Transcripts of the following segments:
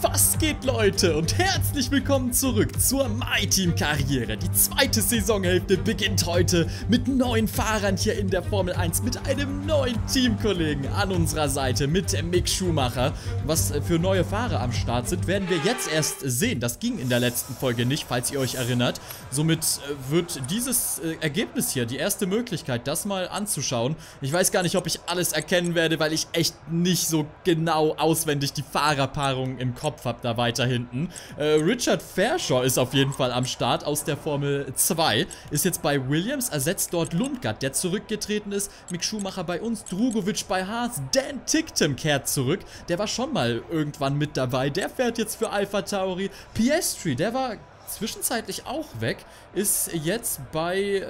Was geht, Leute, und herzlich willkommen zurück zur My-Team-Karriere. Die zweite Saisonhälfte beginnt heute mit neuen Fahrern hier in der Formel 1, mit einem neuen Teamkollegen an unserer Seite, mit Mick Schumacher. Was für neue Fahrer am Start sind, werden wir jetzt erst sehen. Das ging in der letzten Folge nicht, falls ihr euch erinnert. Somit wird dieses Ergebnis hier die erste Möglichkeit, das mal anzuschauen. Ich weiß gar nicht, ob ich alles erkennen werde, weil ich echt nicht so genau auswendig die Fahrerpaarung im Kopf habe da weiter hinten. Richard Verschoor ist auf jeden Fall am Start aus der Formel 2. Ist jetzt bei Williams, ersetzt dort Lundgard, der zurückgetreten ist. Mick Schumacher bei uns, Drogovic bei Haas, Dan Ticktum kehrt zurück. Der war schon mal irgendwann mit dabei. Der fährt jetzt für Alpha Tauri. Piestri, der war zwischenzeitlich auch weg, ist jetzt bei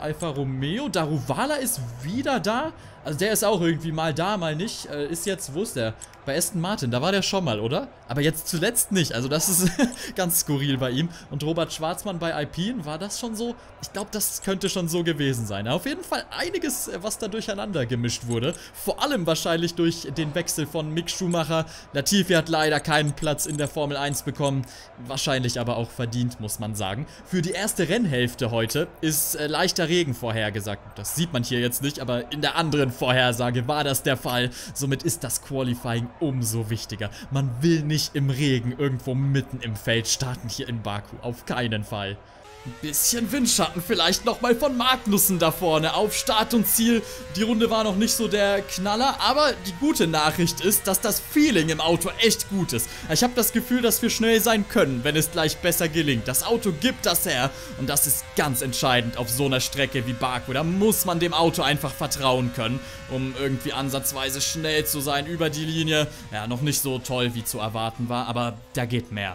Alpha Romeo. Daruvala ist wieder da. Also der ist auch irgendwie mal da, mal nicht. Ist jetzt, wo ist der? Bei Aston Martin, da war der schon mal, oder? Aber jetzt zuletzt nicht. Also das ist ganz skurril bei ihm. Und Robert Schwarzmann bei Alpine, war das schon so? Ich glaube, das könnte schon so gewesen sein. Auf jeden Fall einiges, was da durcheinander gemischt wurde. Vor allem wahrscheinlich durch den Wechsel von Mick Schumacher. Latifi hat leider keinen Platz in der Formel 1 bekommen. Wahrscheinlich aber auch verdient, muss man sagen. Für die erste Rennhälfte heute ist leichter Regen vorhergesagt. Das sieht man hier jetzt nicht, aber in der anderen Vorhersage war das der Fall. Somit ist das Qualifying umso wichtiger. Man will nicht im Regen irgendwo mitten im Feld starten hier in Baku. Auf keinen Fall. Ein bisschen Windschatten vielleicht nochmal von Magnussen da vorne auf Start und Ziel. Die Runde war noch nicht so der Knaller, aber die gute Nachricht ist, dass das Feeling im Auto echt gut ist. Ich habe das Gefühl, dass wir schnell sein können, wenn es gleich besser gelingt. Das Auto gibt das her und das ist ganz entscheidend auf so einer Strecke wie Baku. Da muss man dem Auto einfach vertrauen können, um irgendwie ansatzweise schnell zu sein über die Linie. Ja, noch nicht so toll, wie zu erwarten war, aber da geht mehr.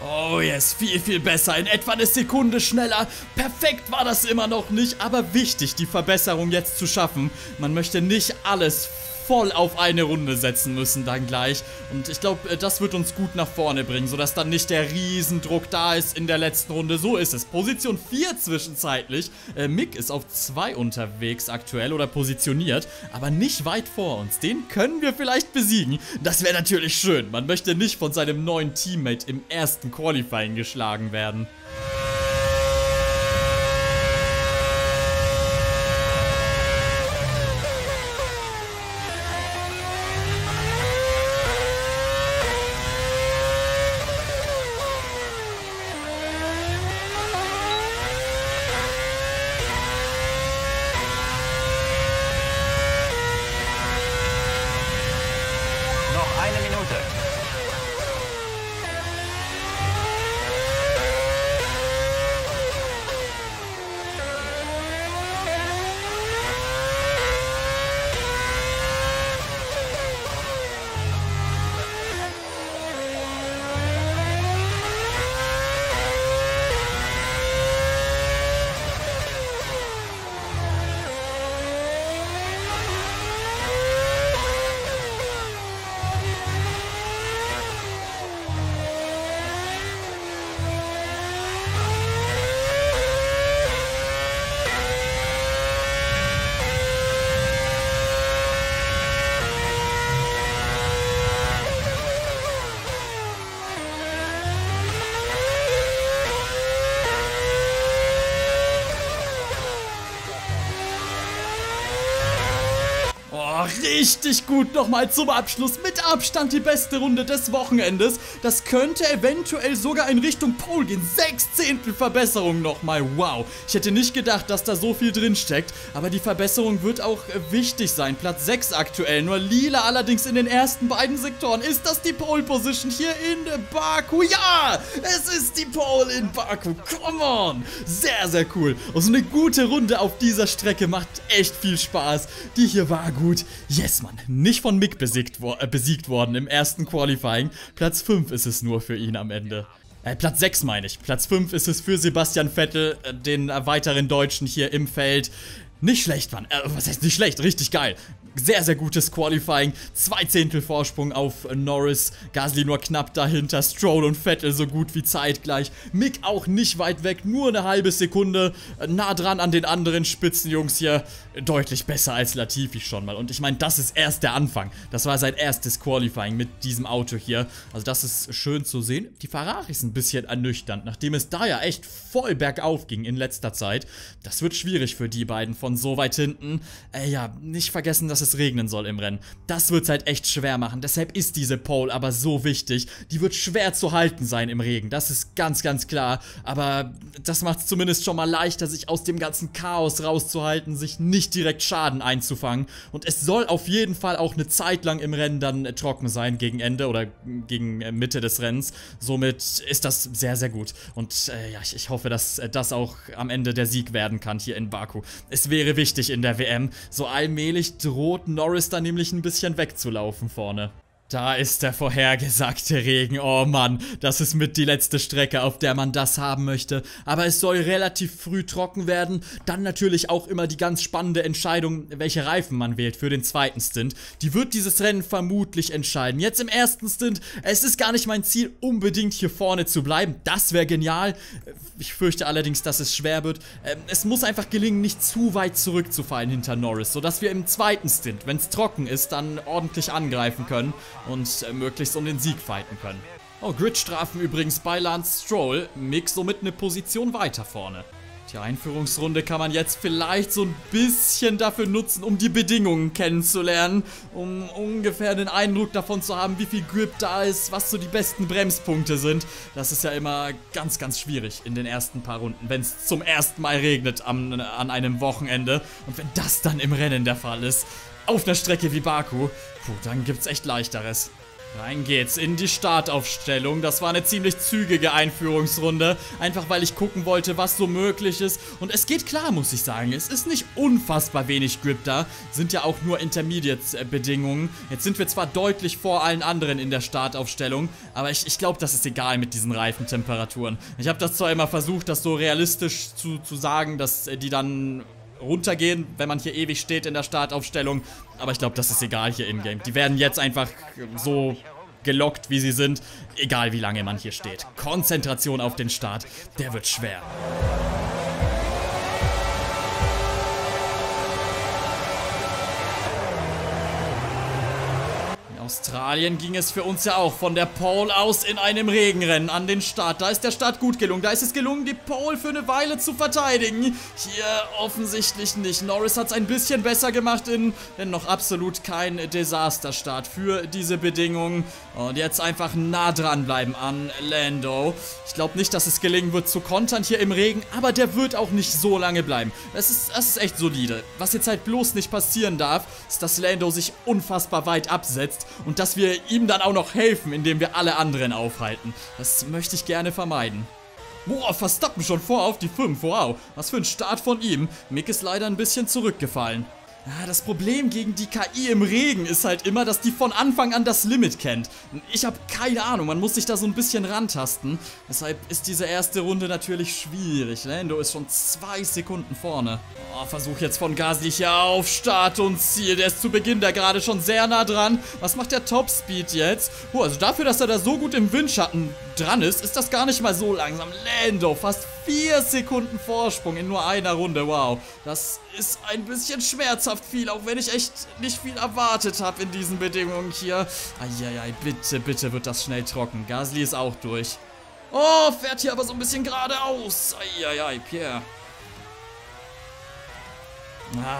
Oh, yes, viel, viel besser. In etwa eine Sekunde schneller. Perfekt war das immer noch nicht, aber wichtig, die Verbesserung jetzt zu schaffen. Man möchte nicht alles voll auf eine Runde setzen müssen dann gleich. Und ich glaube, das wird uns gut nach vorne bringen, sodass dann nicht der Riesendruck da ist in der letzten Runde. So ist es. Position 4 zwischenzeitlich. Mick ist auf 2 unterwegs aktuell oder positioniert, aber nicht weit vor uns. Den können wir vielleicht besiegen. Das wäre natürlich schön. Man möchte nicht von seinem neuen Teammate im ersten Qualifying geschlagen werden. Richtig gut nochmal zum Abschluss. Mit Abstand die beste Runde des Wochenendes. Das könnte eventuell sogar in Richtung Pole gehen. 6 Zehntel Verbesserung nochmal. Wow. Ich hätte nicht gedacht, dass da so viel drin steckt. Aber die Verbesserung wird auch wichtig sein. Platz 6 aktuell. Nur lila allerdings in den ersten beiden Sektoren. Ist das die Pole Position hier in Baku? Ja, es ist die Pole in Baku. Come on. Sehr, sehr cool. Und so eine gute Runde auf dieser Strecke macht echt viel Spaß. Die hier war gut. Yes, Mann. Nicht von Mick besiegt worden im ersten Qualifying. Platz 5 ist es nur für ihn am Ende. Platz 6 meine ich. Platz 5 ist es für Sebastian Vettel, den weiteren Deutschen hier im Feld. Nicht schlecht, Mann. Was heißt nicht schlecht? Richtig geil. Sehr, sehr gutes Qualifying. 2 Zehntel Vorsprung auf Norris. Gasly nur knapp dahinter. Stroll und Vettel so gut wie zeitgleich. Mick auch nicht weit weg. Nur eine halbe Sekunde. Nah dran an den anderen Spitzenjungs hier. Deutlich besser als Latifi schon mal. Und ich meine, das ist erst der Anfang. Das war sein erstes Qualifying mit diesem Auto hier. Also das ist schön zu sehen. Die Ferraris ein bisschen ernüchternd, nachdem es da ja echt voll bergauf ging in letzter Zeit. Das wird schwierig für die beiden von so weit hinten. Ja, nicht vergessen, dass es regnen soll im Rennen. Das wird es halt echt schwer machen. Deshalb ist diese Pole aber so wichtig. Die wird schwer zu halten sein im Regen. Das ist ganz, ganz klar. Aber das macht es zumindest schon mal leichter, sich aus dem ganzen Chaos rauszuhalten, sich nicht direkt Schaden einzufangen. Und es soll auf jeden Fall auch eine Zeit lang im Rennen dann trocken sein, gegen Ende oder gegen Mitte des Rennens. Somit ist das sehr, sehr gut. Und ja, ich hoffe, dass das auch am Ende der Sieg werden kann hier in Baku. Es wäre wichtig in der WM. So allmählich droht Norris da nämlich ein bisschen wegzulaufen vorne. Da ist der vorhergesagte Regen. Oh Mann, das ist mit die letzte Strecke, auf der man das haben möchte. Aber es soll relativ früh trocken werden. Dann natürlich auch immer die ganz spannende Entscheidung, welche Reifen man wählt für den zweiten Stint. Die wird dieses Rennen vermutlich entscheiden. Jetzt im ersten Stint, es ist gar nicht mein Ziel, unbedingt hier vorne zu bleiben. Das wäre genial. Ich fürchte allerdings, dass es schwer wird. Es muss einfach gelingen, nicht zu weit zurückzufallen hinter Norris, sodass wir im zweiten Stint, wenn es trocken ist, dann ordentlich angreifen können und möglichst um den Sieg fighten können. Oh, Gridstrafen übrigens bei Lance Stroll. Mick somit eine Position weiter vorne. Die Einführungsrunde kann man jetzt vielleicht so ein bisschen dafür nutzen, um die Bedingungen kennenzulernen, um ungefähr den Eindruck davon zu haben, wie viel Grip da ist, was so die besten Bremspunkte sind. Das ist ja immer ganz, ganz schwierig in den ersten paar Runden, wenn es zum ersten Mal regnet an einem Wochenende. Und wenn das dann im Rennen der Fall ist, auf einer Strecke wie Baku, puh, dann gibt's echt Leichteres. Rein geht's in die Startaufstellung. Das war eine ziemlich zügige Einführungsrunde, einfach weil ich gucken wollte, was so möglich ist. Und es geht klar, muss ich sagen. Es ist nicht unfassbar wenig Grip da. Sind ja auch nur Intermediate-Bedingungen. Jetzt sind wir zwar deutlich vor allen anderen in der Startaufstellung, aber ich glaube, das ist egal mit diesen Reifentemperaturen. Ich habe das zwar immer versucht, das so realistisch zu sagen, dass die dann runtergehen, wenn man hier ewig steht in der Startaufstellung. Aber ich glaube, das ist egal hier in-game. Die werden jetzt einfach so gelockt, wie sie sind. Egal, wie lange man hier steht. Konzentration auf den Start. Der wird schwer. In Australien ging es für uns ja auch von der Pole aus in einem Regenrennen an den Start. Da ist der Start gut gelungen. Da ist es gelungen, die Pole für eine Weile zu verteidigen. Hier offensichtlich nicht. Norris hat es ein bisschen besser gemacht, denn noch absolut kein Desasterstart für diese Bedingungen. Und jetzt einfach nah dran bleiben an Lando. Ich glaube nicht, dass es gelingen wird zu kontern hier im Regen, aber der wird auch nicht so lange bleiben. Das ist echt solide. Was jetzt halt bloß nicht passieren darf, ist, dass Lando sich unfassbar weit absetzt. Und dass wir ihm dann auch noch helfen, indem wir alle anderen aufhalten. Das möchte ich gerne vermeiden. Boah, Verstappen schon vor auf die 5. Wow, was für ein Start von ihm. Mick ist leider ein bisschen zurückgefallen. Das Problem gegen die KI im Regen ist halt immer, dass die von Anfang an das Limit kennt. Ich habe keine Ahnung, man muss sich da so ein bisschen rantasten. Deshalb ist diese erste Runde natürlich schwierig. Lando ist schon 2 Sekunden vorne. Oh, Versuch jetzt von Gasly hier auf Start und Ziel. Der ist zu Beginn da gerade schon sehr nah dran. Was macht der Topspeed jetzt? Oh, also dafür, dass er da so gut im Windschatten dran ist, ist das gar nicht mal so langsam. Lando fast 4 Sekunden Vorsprung in nur einer Runde. Wow, das ist ein bisschen schmerzhaft viel, auch wenn ich echt nicht viel erwartet habe in diesen Bedingungen hier. Eieiei, bitte, bitte wird das schnell trocken. Gasly ist auch durch. Oh, fährt hier aber so ein bisschen geradeaus. Eieiei, Pierre.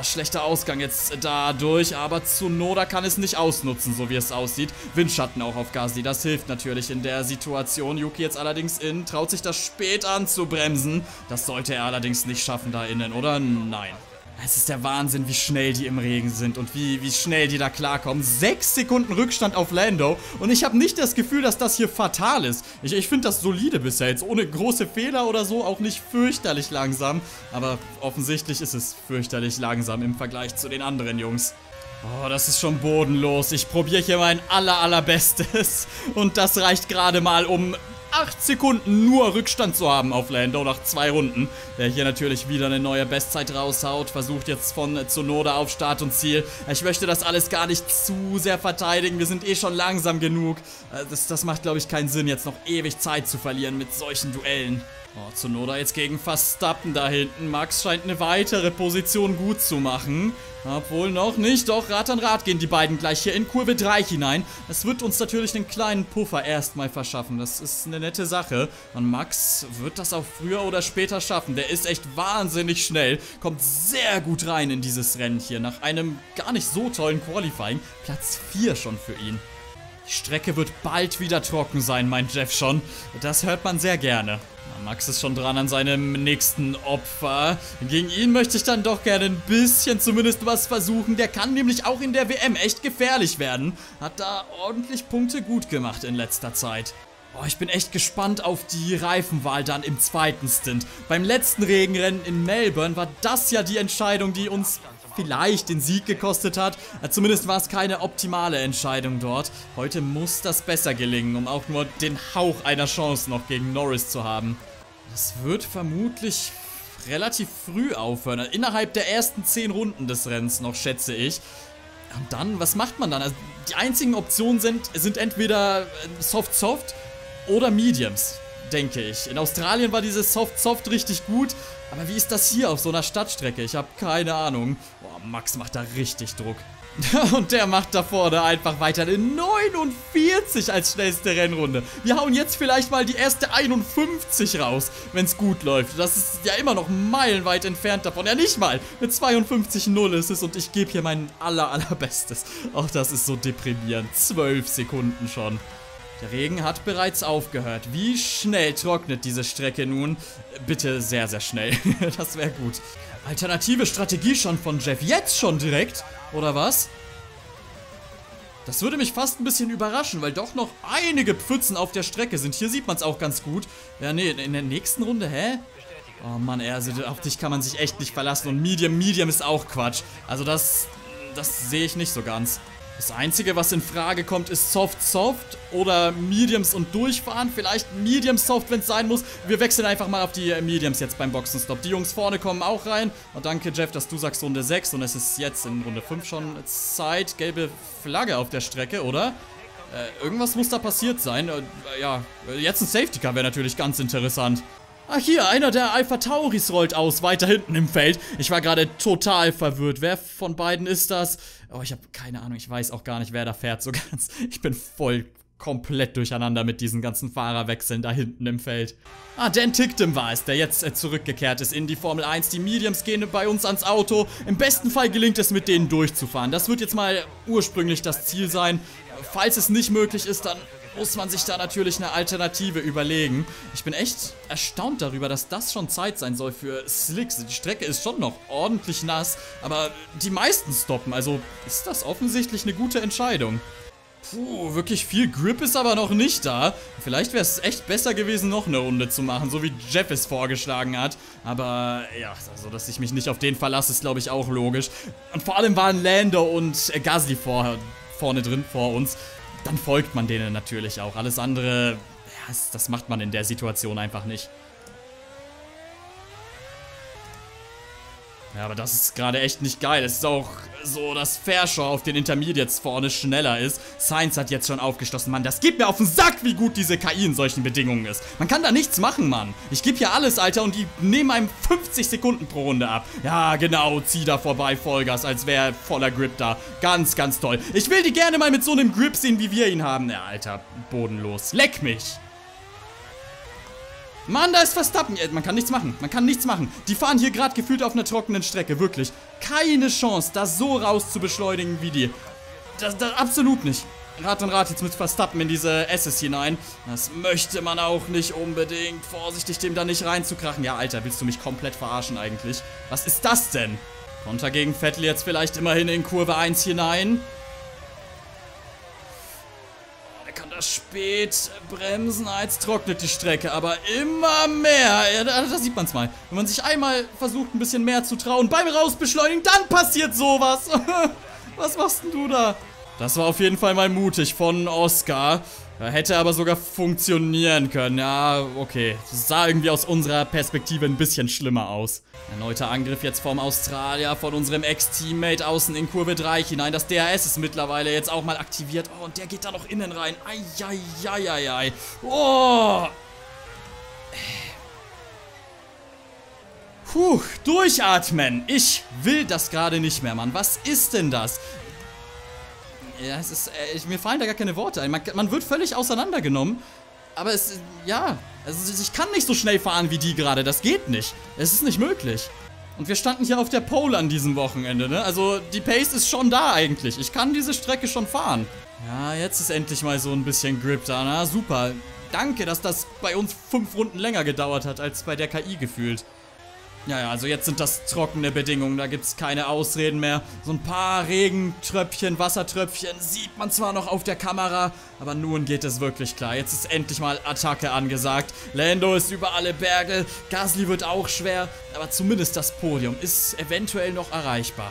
Schlechter Ausgang jetzt dadurch, aber Tsunoda kann es nicht ausnutzen, so wie es aussieht. Windschatten auch auf Gasly, das hilft natürlich in der Situation. Yuki jetzt allerdings innen, traut sich das spät an zu bremsen. Das sollte er allerdings nicht schaffen da innen, oder? Nein. Es ist der Wahnsinn, wie schnell die im Regen sind und wie schnell die da klarkommen. 6 Sekunden Rückstand auf Lando und ich habe nicht das Gefühl, dass das hier fatal ist. Ich finde das solide bisher jetzt, ohne große Fehler oder so, auch nicht fürchterlich langsam. Aber offensichtlich ist es fürchterlich langsam im Vergleich zu den anderen Jungs. Oh, das ist schon bodenlos. Ich probiere hier mein allerbestes und das reicht gerade mal, um 8 Sekunden nur Rückstand zu haben auf Lando nach 2 Runden. Der hier natürlich wieder eine neue Bestzeit raushaut. Versucht jetzt von Tsunoda auf Start und Ziel. Ich möchte das alles gar nicht zu sehr verteidigen. Wir sind eh schon langsam genug. Das macht, glaube ich, keinen Sinn, jetzt noch ewig Zeit zu verlieren mit solchen Duellen. Oh, Tsunoda jetzt gegen Verstappen da hinten. Max scheint eine weitere Position gut zu machen. Obwohl noch nicht. Doch, Rad an Rad gehen die beiden gleich hier in Kurve 3 hinein. Das wird uns natürlich einen kleinen Puffer erstmal verschaffen. Das ist eine nette Sache. Und Max wird das auch früher oder später schaffen. Der ist echt wahnsinnig schnell. Kommt sehr gut rein in dieses Rennen hier. Nach einem gar nicht so tollen Qualifying. Platz 4 schon für ihn. Die Strecke wird bald wieder trocken sein, meint Jeff schon. Das hört man sehr gerne. Max ist schon dran an seinem nächsten Opfer. Gegen ihn möchte ich dann doch gerne ein bisschen zumindest was versuchen. Der kann nämlich auch in der WM echt gefährlich werden. Hat da ordentlich Punkte gut gemacht in letzter Zeit. Oh, ich bin echt gespannt auf die Reifenwahl dann im zweiten Stint. Beim letzten Regenrennen in Melbourne war das ja die Entscheidung, die uns vielleicht den Sieg gekostet hat. Zumindest war es keine optimale Entscheidung dort. Heute muss das besser gelingen, um auch nur den Hauch einer Chance noch gegen Norris zu haben. Das wird vermutlich relativ früh aufhören. Innerhalb der ersten 10 Runden des Rennens noch, schätze ich. Und dann, was macht man dann? Also die einzigen Optionen sind entweder Soft-Soft oder Mediums, denke ich. In Australien war dieses Soft-Soft richtig gut. Aber wie ist das hier auf so einer Stadtstrecke? Ich habe keine Ahnung. Boah, Max macht da richtig Druck. Und der macht da vorne einfach weiter in 49 als schnellste Rennrunde. Wir hauen jetzt vielleicht mal die erste 51 raus, wenn es gut läuft. Das ist ja immer noch meilenweit entfernt davon. Ja, nicht mal. Mit 52,0 ist es und ich gebe hier mein allerbestes. Auch das ist so deprimierend. 12 Sekunden schon. Der Regen hat bereits aufgehört. Wie schnell trocknet diese Strecke nun? Bitte sehr, sehr schnell. Das wäre gut. Alternative Strategie schon von Jeff. Jetzt schon direkt? Oder was? Das würde mich fast ein bisschen überraschen, weil doch noch einige Pfützen auf der Strecke sind. Hier sieht man es auch ganz gut. Ja, nee, in der nächsten Runde, hä? Oh Mann, also auf dich kann man sich echt nicht verlassen. Und Medium ist auch Quatsch. Also das sehe ich nicht so ganz. Das Einzige, was in Frage kommt, ist Soft-Soft oder Mediums und durchfahren. Vielleicht Medium-Soft, wenn es sein muss. Wir wechseln einfach mal auf die Mediums jetzt beim Boxenstopp. Die Jungs vorne kommen auch rein. Und danke, Jeff, dass du sagst Runde 6. Und es ist jetzt in Runde 5 schon Zeit. Gelbe Flagge auf der Strecke, oder? Irgendwas muss da passiert sein. Ja, jetzt ein Safety-Car wäre natürlich ganz interessant. Ach hier, einer der Alpha Tauris rollt aus, weiter hinten im Feld. Ich war gerade total verwirrt. Wer von beiden ist das? Oh, ich habe keine Ahnung. Ich weiß auch gar nicht, wer da fährt so ganz. Ich bin voll komplett durcheinander mit diesen ganzen Fahrerwechseln da hinten im Feld. Ah, Dan Ticktum war es, der jetzt zurückgekehrt ist in die Formel 1. Die Mediums gehen bei uns ans Auto. Im besten Fall gelingt es, mit denen durchzufahren. Das wird jetzt mal ursprünglich das Ziel sein. Falls es nicht möglich ist, dann muss man sich da natürlich eine Alternative überlegen. Ich bin echt erstaunt darüber, dass das schon Zeit sein soll für Slicks. Die Strecke ist schon noch ordentlich nass, aber die meisten stoppen. Also ist das offensichtlich eine gute Entscheidung. Puh, wirklich viel Grip ist aber noch nicht da. Vielleicht wäre es echt besser gewesen, noch eine Runde zu machen, so wie Jeff es vorgeschlagen hat. Aber ja, also, dass ich mich nicht auf den verlasse, ist, glaube ich, auch logisch. Und vor allem waren Lando und Gasly vorne drin vor uns. Dann folgt man denen natürlich auch. Alles andere, ja, das macht man in der Situation einfach nicht. Ja, aber das ist gerade echt nicht geil. Es ist auch so, dass Verschoor auf den Intermediates vorne schneller ist. Sainz hat jetzt schon aufgeschlossen. Mann, das geht mir auf den Sack, wie gut diese KI in solchen Bedingungen ist. Man kann da nichts machen, Mann. Ich gebe hier alles, Alter, und die nehmen einem 50 Sekunden pro Runde ab. Ja, genau, zieh da vorbei, Vollgas, als wäre voller Grip da. Ganz, ganz toll. Ich will die gerne mal mit so einem Grip sehen, wie wir ihn haben. Ja, Alter, bodenlos. Leck mich. Mann, da ist Verstappen. Man kann nichts machen. Man kann nichts machen. Die fahren hier gerade gefühlt auf einer trockenen Strecke. Wirklich. Keine Chance, das so raus zu beschleunigen wie die. Das absolut nicht. Rad an Rad jetzt mit Verstappen in diese S's hinein. Das möchte man auch nicht unbedingt. Vorsichtig, dem da nicht reinzukrachen. Ja, Alter, willst du mich komplett verarschen eigentlich? Was ist das denn? Konter gegen Vettel jetzt vielleicht immerhin in Kurve 1 hinein. Spät bremsen, als trocknet die Strecke, aber immer mehr. Ja, da sieht man es mal. Wenn man sich einmal versucht, ein bisschen mehr zu trauen, beim Rausbeschleunigen, dann passiert sowas. Was machst denn du da? Das war auf jeden Fall mal mutig von Oscar. Hätte aber sogar funktionieren können. Ja, okay. Das sah irgendwie aus unserer Perspektive ein bisschen schlimmer aus. Erneuter Angriff jetzt vom Australier, von unserem Ex-Teammate außen in Kurve 3 hinein. Das DRS ist mittlerweile jetzt auch mal aktiviert. Oh, und der geht da noch innen rein. Eieieiei. Oh. Puh, durchatmen. Ich will das gerade nicht mehr, Mann. Was ist denn das? Ja, es ist, mir fallen da gar keine Worte ein. Man wird völlig auseinandergenommen. Aber es, ja, also ich kann nicht so schnell fahren wie die gerade. Das geht nicht. Es ist nicht möglich. Und wir standen hier auf der Pole an diesem Wochenende, ne? Also die Pace ist schon da eigentlich. Ich kann diese Strecke schon fahren. Ja, jetzt ist endlich mal so ein bisschen Grip da. Na, super. Danke, dass das bei uns 5 Runden länger gedauert hat als bei der KI gefühlt. Ja, also jetzt sind das trockene Bedingungen, da gibt es keine Ausreden mehr. So ein paar Regentröpfchen, Wassertröpfchen sieht man zwar noch auf der Kamera, aber nun geht es wirklich klar. Jetzt ist endlich mal Attacke angesagt. Lando ist über alle Berge, Gasly wird auch schwer, aber zumindest das Podium ist eventuell noch erreichbar.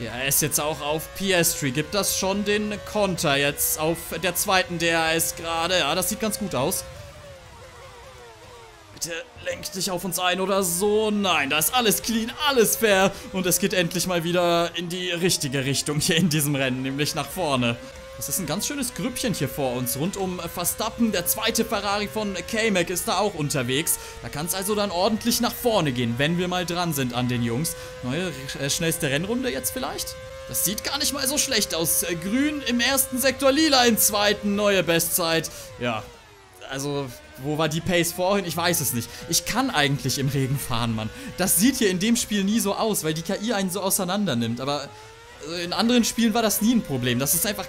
DRS jetzt auch auf Piestri, gibt das schon den Konter jetzt auf der zweiten DRS gerade. Ja, das sieht ganz gut aus. Bitte lenk dich auf uns ein oder so. Nein, da ist alles clean, alles fair. Und es geht endlich mal wieder in die richtige Richtung hier in diesem Rennen, nämlich nach vorne. Das ist ein ganz schönes Grüppchen hier vor uns, rund um Verstappen. Der zweite Ferrari von K-Mac ist da auch unterwegs. Da kann es also dann ordentlich nach vorne gehen, wenn wir mal dran sind an den Jungs. Neue, schnellste Rennrunde jetzt vielleicht? Das sieht gar nicht mal so schlecht aus. Grün im ersten Sektor, lila im zweiten, neue Bestzeit. Ja, also... Wo war die Pace vorhin? Ich weiß es nicht. Ich kann eigentlich im Regen fahren, Mann. Das sieht hier in dem Spiel nie so aus, weil die KI einen so auseinander nimmt. Aber in anderen Spielen war das nie ein Problem. Das ist einfach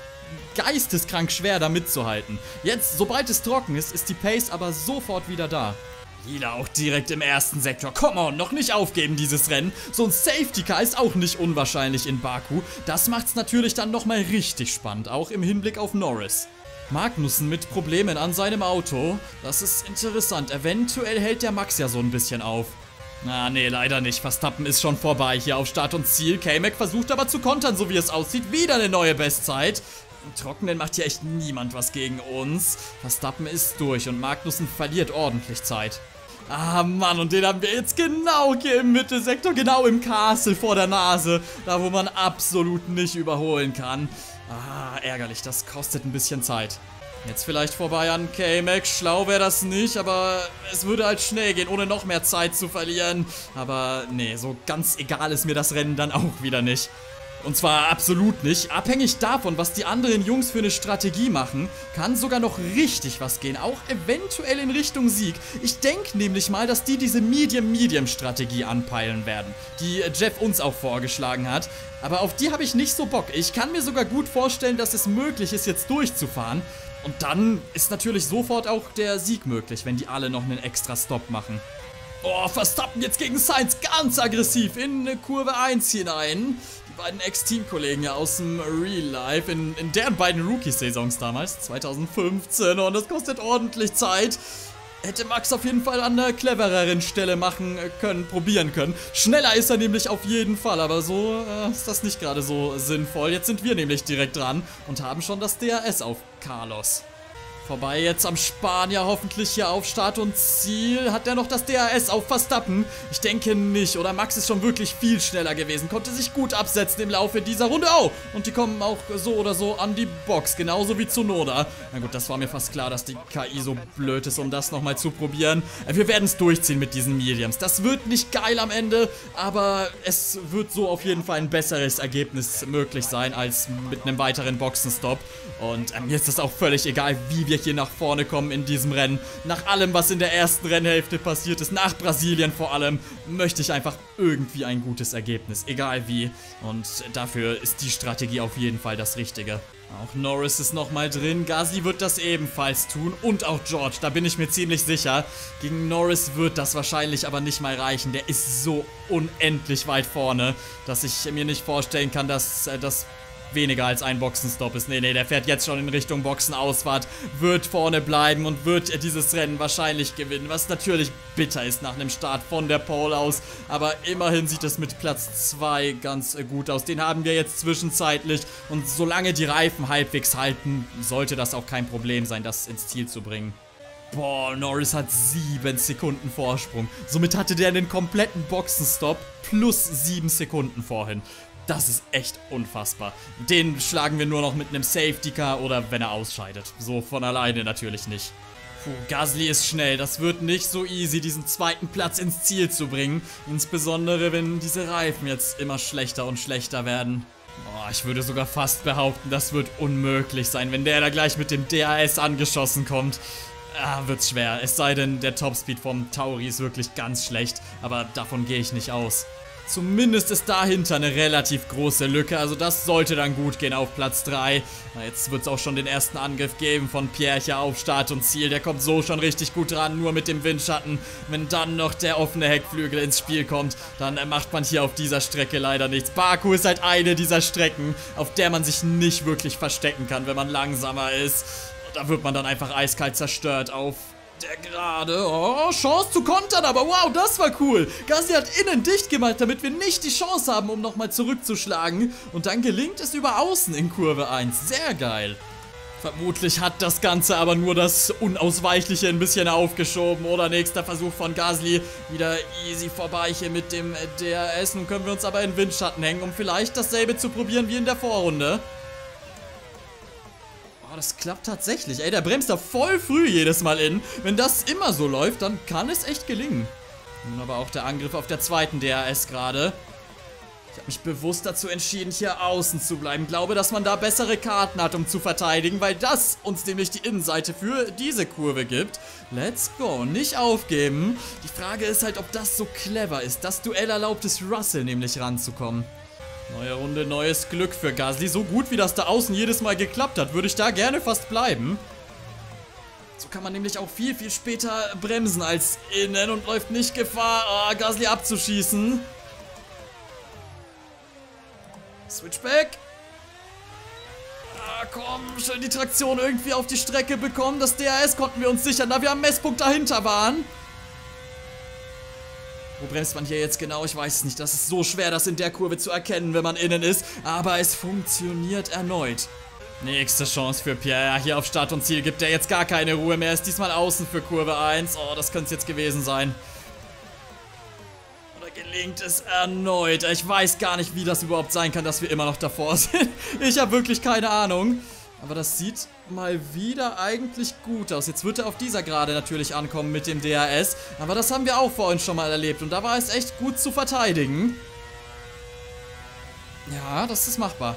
geisteskrank schwer, da mitzuhalten. Jetzt, sobald es trocken ist, ist die Pace aber sofort wieder da. Lila auch direkt im ersten Sektor. Come on, noch nicht aufgeben dieses Rennen. So ein Safety Car ist auch nicht unwahrscheinlich in Baku. Das macht's natürlich dann nochmal richtig spannend, auch im Hinblick auf Norris. Magnussen mit Problemen an seinem Auto. Das ist interessant. Eventuell hält der Max ja so ein bisschen auf. Ah, nee, leider nicht. Verstappen ist schon vorbei hier auf Start und Ziel. K-Mac versucht aber zu kontern, so wie es aussieht. Wieder eine neue Bestzeit. Im Trockenen macht hier echt niemand was gegen uns. Verstappen ist durch und Magnussen verliert ordentlich Zeit. Ah, Mann, und den haben wir jetzt genau hier im Mittelsektor, genau im Castle vor der Nase. Da, wo man absolut nicht überholen kann. Ah, ärgerlich, das kostet ein bisschen Zeit. Jetzt vielleicht vorbei an K-Mac, schlau wäre das nicht, aber es würde halt schnell gehen, ohne noch mehr Zeit zu verlieren. Aber nee, so ganz egal ist mir das Rennen dann auch wieder nicht. Und zwar absolut nicht. Abhängig davon, was die anderen Jungs für eine Strategie machen, kann sogar noch richtig was gehen. Auch eventuell in Richtung Sieg. Ich denke nämlich mal, dass die diese Medium-Medium-Strategie anpeilen werden, die Jeff uns auch vorgeschlagen hat. Aber auf die habe ich nicht so Bock. Ich kann mir sogar gut vorstellen, dass es möglich ist, jetzt durchzufahren. Und dann ist natürlich sofort auch der Sieg möglich, wenn die alle noch einen extra Stop machen. Oh, Verstappen jetzt gegen Sainz. Ganz aggressiv in Kurve 1 hinein. Beiden Ex-Teamkollegen ja aus dem Real Life in deren beiden Rookie-Saisons damals, 2015, und das kostet ordentlich Zeit. Hätte Max auf jeden Fall an einer clevereren Stelle machen können, probieren können. Schneller ist er nämlich auf jeden Fall, aber so ist das nicht gerade so sinnvoll. Jetzt sind wir nämlich direkt dran und haben schon das DRS auf Carlos. Vorbei jetzt am Spanier, hoffentlich hier auf Start und Ziel. Hat er noch das DRS auf Verstappen? Ich denke nicht, oder Max ist schon wirklich viel schneller gewesen. Konnte sich gut absetzen im Laufe dieser Runde. Oh, und die kommen auch so oder so an die Box, genauso wie Tsunoda. Na gut, das war mir fast klar, dass die KI so blöd ist, um das nochmal zu probieren. Wir werden es durchziehen mit diesen Mediums. Das wird nicht geil am Ende, aber es wird so auf jeden Fall ein besseres Ergebnis möglich sein, als mit einem weiteren Boxenstopp. Und mir ist das auch völlig egal, wie wir hier nach vorne kommen in diesem Rennen. Nach allem, was in der ersten Rennhälfte passiert ist, nach Brasilien vor allem, möchte ich einfach irgendwie ein gutes Ergebnis, egal wie. Und dafür ist die Strategie auf jeden Fall das Richtige. Auch Norris ist nochmal drin, Gasly wird das ebenfalls tun und auch George, da bin ich mir ziemlich sicher. Gegen Norris wird das wahrscheinlich aber nicht mal reichen, der ist so unendlich weit vorne, dass ich mir nicht vorstellen kann, dass das weniger als ein Boxenstopp ist. Nee, der fährt jetzt schon in Richtung Boxenausfahrt, wird vorne bleiben und wird dieses Rennen wahrscheinlich gewinnen, was natürlich bitter ist nach einem Start von der Pole aus, aber immerhin sieht es mit Platz 2 ganz gut aus. Den haben wir jetzt zwischenzeitlich und solange die Reifen halbwegs halten, sollte das auch kein Problem sein, das ins Ziel zu bringen. Boah, Norris hat 7 Sekunden Vorsprung. Somit hatte der den kompletten Boxenstopp plus 7 Sekunden vorhin. Das ist echt unfassbar. Den schlagen wir nur noch mit einem Safety Car oder wenn er ausscheidet. So von alleine natürlich nicht. Puh, Gasly ist schnell. Das wird nicht so easy, diesen zweiten Platz ins Ziel zu bringen. Insbesondere, wenn diese Reifen jetzt immer schlechter und schlechter werden. Oh, ich würde sogar fast behaupten, das wird unmöglich sein, wenn der da gleich mit dem DRS angeschossen kommt. Ah, wird's schwer. Es sei denn, der Topspeed vom Tauri ist wirklich ganz schlecht. Aber davon gehe ich nicht aus. Zumindest ist dahinter eine relativ große Lücke. Also das sollte dann gut gehen auf Platz 3. Na, jetzt wird es auch schon den ersten Angriff geben von Pierre auf Start und Ziel. Der kommt so schon richtig gut ran, nur mit dem Windschatten. Wenn dann noch der offene Heckflügel ins Spiel kommt, dann macht man hier auf dieser Strecke leider nichts. Baku ist halt eine dieser Strecken, auf der man sich nicht wirklich verstecken kann, wenn man langsamer ist. Da wird man dann einfach eiskalt zerstört auf der Gerade. Oh, Chance zu kontern, aber wow, das war cool. Gasly hat innen dicht gemacht, damit wir nicht die Chance haben, um nochmal zurückzuschlagen. Und dann gelingt es über außen in Kurve 1. Sehr geil. Vermutlich hat das Ganze aber nur das Unausweichliche ein bisschen aufgeschoben. Oder nächster Versuch von Gasly. Wieder easy vorbei hier mit dem DRS. Nun können wir uns aber in Windschatten hängen, um vielleicht dasselbe zu probieren wie in der Vorrunde. Oh, das klappt tatsächlich. Ey, der bremst da voll früh jedes Mal in. Wenn das immer so läuft, dann kann es echt gelingen. Nun aber auch der Angriff auf der zweiten DRS gerade. Ich habe mich bewusst dazu entschieden, hier außen zu bleiben. Glaube, dass man da bessere Karten hat, um zu verteidigen, weil das uns nämlich die Innenseite für diese Kurve gibt. Let's go. Nicht aufgeben. Die Frage ist halt, ob das so clever ist. Das Duell erlaubt es Russell nämlich ranzukommen. Neue Runde, neues Glück für Gasly. So gut, wie das da außen jedes Mal geklappt hat, würde ich da gerne fast bleiben. So kann man nämlich auch viel, viel später bremsen als innen und läuft nicht Gefahr, Gasly abzuschießen. Switchback. Ah, komm, schön die Traktion irgendwie auf die Strecke bekommen. Das DRS konnten wir uns sichern, da wir am Messpunkt dahinter waren. Wo bremst man hier jetzt genau? Ich weiß es nicht. Das ist so schwer, das in der Kurve zu erkennen, wenn man innen ist. Aber es funktioniert erneut. Nächste Chance für Pierre. Hier auf Start und Ziel gibt er jetzt gar keine Ruhe mehr. Ist diesmal außen für Kurve 1. Oh, das könnte es jetzt gewesen sein. Oder gelingt es erneut? Ich weiß gar nicht, wie das überhaupt sein kann, dass wir immer noch davor sind. Ich habe wirklich keine Ahnung. Aber das sieht mal wieder eigentlich gut aus. Jetzt wird er auf dieser Gerade natürlich ankommen mit dem DRS. Aber das haben wir auch vorhin schon mal erlebt. Und da war es echt gut zu verteidigen. Ja, das ist machbar.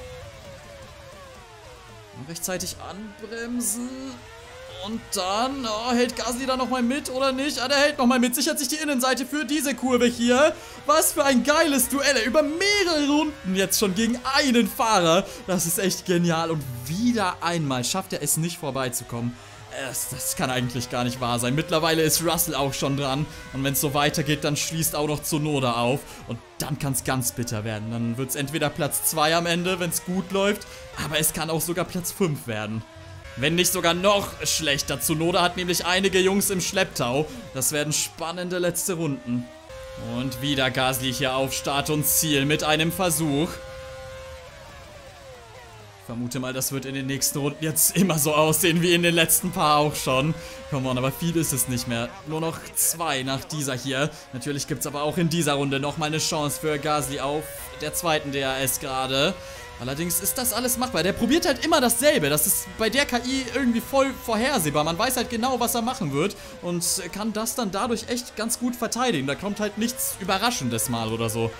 Und rechtzeitig anbremsen. Und dann, oh, hält Gasly da nochmal mit oder nicht? Ah, der hält nochmal mit, sichert sich die Innenseite für diese Kurve hier. Was für ein geiles Duell, über mehrere Runden jetzt schon gegen einen Fahrer. Das ist echt genial und wieder einmal schafft er es nicht vorbeizukommen. Das kann eigentlich gar nicht wahr sein. Mittlerweile ist Russell auch schon dran. Und wenn es so weitergeht, dann schließt auch noch Tsunoda auf. Und dann kann es ganz bitter werden. Dann wird es entweder Platz 2 am Ende, wenn es gut läuft. Aber es kann auch sogar Platz 5 werden. Wenn nicht sogar noch schlechter. Tsunoda hat nämlich einige Jungs im Schlepptau. Das werden spannende letzte Runden. Und wieder Gasly hier auf Start und Ziel mit einem Versuch. Ich vermute mal, das wird in den nächsten Runden jetzt immer so aussehen wie in den letzten paar auch schon. Come on, aber viel ist es nicht mehr. Nur noch 2 nach dieser hier. Natürlich gibt es aber auch in dieser Runde nochmal eine Chance für Gasly auf der zweiten DRS gerade. Allerdings ist das alles machbar. Der probiert halt immer dasselbe. Das ist bei der KI irgendwie voll vorhersehbar. Man weiß halt genau, was er machen wird und kann das dann dadurch echt ganz gut verteidigen. Da kommt halt nichts Überraschendes mal oder so.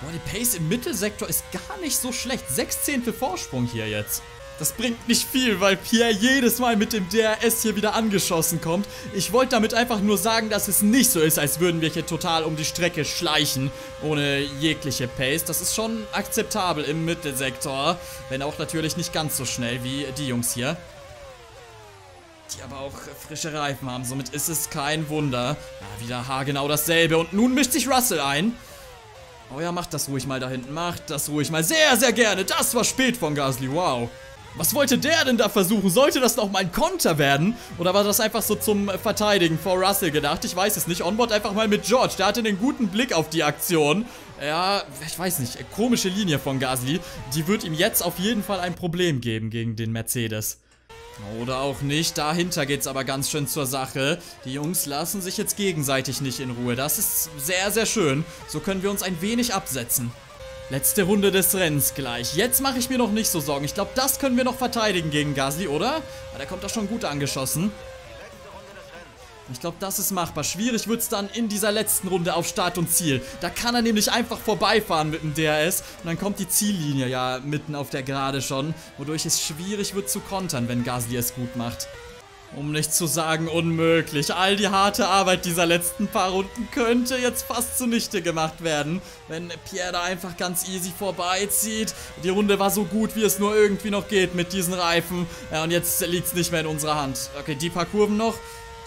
Boah, die Pace im Mittelsektor ist gar nicht so schlecht. 6 Zehntel Vorsprung hier jetzt. Das bringt nicht viel, weil Pierre jedes Mal mit dem DRS hier wieder angeschossen kommt. Ich wollte damit einfach nur sagen, dass es nicht so ist, als würden wir hier total um die Strecke schleichen, ohne jegliche Pace. Das ist schon akzeptabel im Mittelsektor, wenn auch natürlich nicht ganz so schnell wie die Jungs hier. Die aber auch frische Reifen haben, somit ist es kein Wunder. Ja, wieder haargenau dasselbe und nun mischt sich Russell ein. Oh ja, macht das ruhig mal da hinten. Macht das ruhig mal. Sehr, sehr gerne. Das war spät von Gasly. Wow. Was wollte der denn da versuchen? Sollte das nochmal ein Konter werden? Oder war das einfach so zum Verteidigen vor Russell gedacht? Ich weiß es nicht. Onboard einfach mal mit George. Der hatte einen guten Blick auf die Aktion. Ja, ich weiß nicht. Komische Linie von Gasly. Die wird ihm jetzt auf jeden Fall ein Problem geben gegen den Mercedes. Oder auch nicht. Dahinter geht's aber ganz schön zur Sache. Die Jungs lassen sich jetzt gegenseitig nicht in Ruhe. Das ist sehr, sehr schön. So können wir uns ein wenig absetzen. Letzte Runde des Rennens gleich. Jetzt mache ich mir noch nicht so Sorgen. Ich glaube, das können wir noch verteidigen gegen Gasly, oder? Aber der kommt doch schon gut angeschossen. Ich glaube, das ist machbar. Schwierig wird es dann in dieser letzten Runde auf Start und Ziel. Da kann er nämlich einfach vorbeifahren mit dem DRS. Und dann kommt die Ziellinie ja mitten auf der Gerade schon. Wodurch es schwierig wird zu kontern, wenn Gasly es gut macht. Um nicht zu sagen unmöglich. All die harte Arbeit dieser letzten paar Runden könnte jetzt fast zunichte gemacht werden. Wenn Pierre da einfach ganz easy vorbeizieht. Die Runde war so gut, wie es nur irgendwie noch geht mit diesen Reifen. Ja, und jetzt liegt es nicht mehr in unserer Hand. Okay, die paar Kurven noch.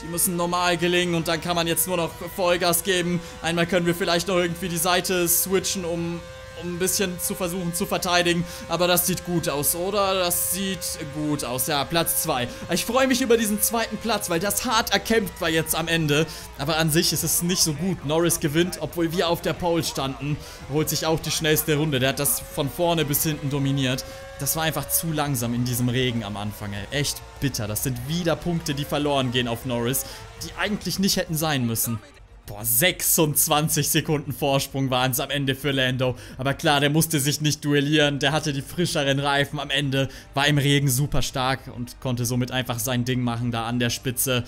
Die müssen normal gelingen und dann kann man jetzt nur noch Vollgas geben. Einmal können wir vielleicht noch irgendwie die Seite switchen, um ein bisschen zu versuchen zu verteidigen. Aber das sieht gut aus, oder? Das sieht gut aus. Ja, Platz 2. Ich freue mich über diesen zweiten Platz, weil das hart erkämpft war jetzt am Ende. Aber an sich ist es nicht so gut. Norris gewinnt, obwohl wir auf der Pole standen. Holt sich auch die schnellste Runde. Der hat das von vorne bis hinten dominiert. Das war einfach zu langsam in diesem Regen am Anfang, ey. Echt bitter. Das sind wieder Punkte, die verloren gehen auf Norris, die eigentlich nicht hätten sein müssen. Boah, 26 Sekunden Vorsprung waren es am Ende für Lando. Aber klar, der musste sich nicht duellieren. Der hatte die frischeren Reifen am Ende, war im Regen super stark und konnte somit einfach sein Ding machen da an der Spitze.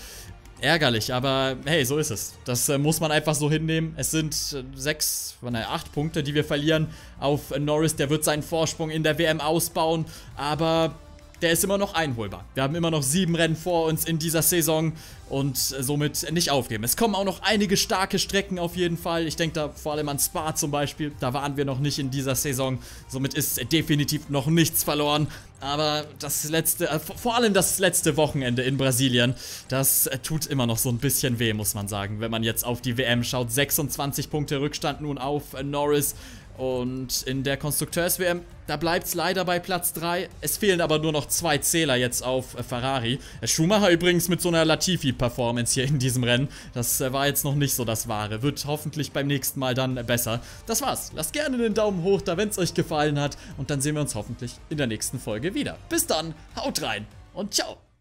Ärgerlich, aber hey, so ist es. Das muss man einfach so hinnehmen. Es sind 8 Punkte, die wir verlieren auf Norris. Der wird seinen Vorsprung in der WM ausbauen, aber der ist immer noch einholbar. Wir haben immer noch 7 Rennen vor uns in dieser Saison und somit nicht aufgeben. Es kommen auch noch einige starke Strecken auf jeden Fall. Ich denke da vor allem an Spa zum Beispiel. Da waren wir noch nicht in dieser Saison. Somit ist definitiv noch nichts verloren. Aber das letzte, vor allem das letzte Wochenende in Brasilien, das tut immer noch so ein bisschen weh, muss man sagen. Wenn man jetzt auf die WM schaut, 26 Punkte Rückstand nun auf Norris. Und in der Konstrukteurs-WM, da bleibt es leider bei Platz 3. Es fehlen aber nur noch 2 Zähler jetzt auf Ferrari. Schumacher übrigens mit so einer Latifi-Performance hier in diesem Rennen. Das war jetzt noch nicht so das Wahre. Wird hoffentlich beim nächsten Mal dann besser. Das war's. Lasst gerne einen Daumen hoch da, wenn es euch gefallen hat. Und dann sehen wir uns hoffentlich in der nächsten Folge wieder. Bis dann, haut rein und ciao.